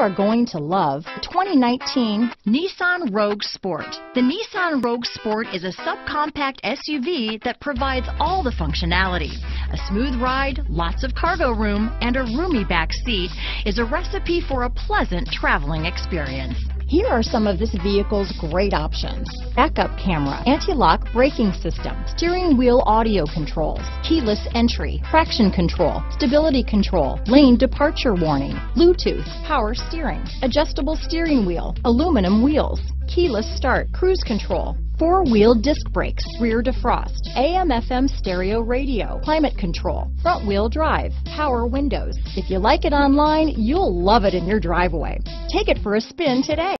are going to love the 2019 Nissan Rogue Sport. The Nissan Rogue Sport is a subcompact SUV that provides all the functionality. A smooth ride, lots of cargo room, and a roomy back seat is a recipe for a pleasant traveling experience. Here are some of this vehicle's great options: backup camera, anti-lock braking system, steering wheel audio controls, keyless entry, traction control, stability control, lane departure warning, Bluetooth, power steering, adjustable steering wheel, aluminum wheels, keyless start, cruise control, four-wheel disc brakes, rear defrost, AM/FM stereo radio, climate control, front-wheel drive, power windows. If you like it online, you'll love it in your driveway. Take it for a spin today.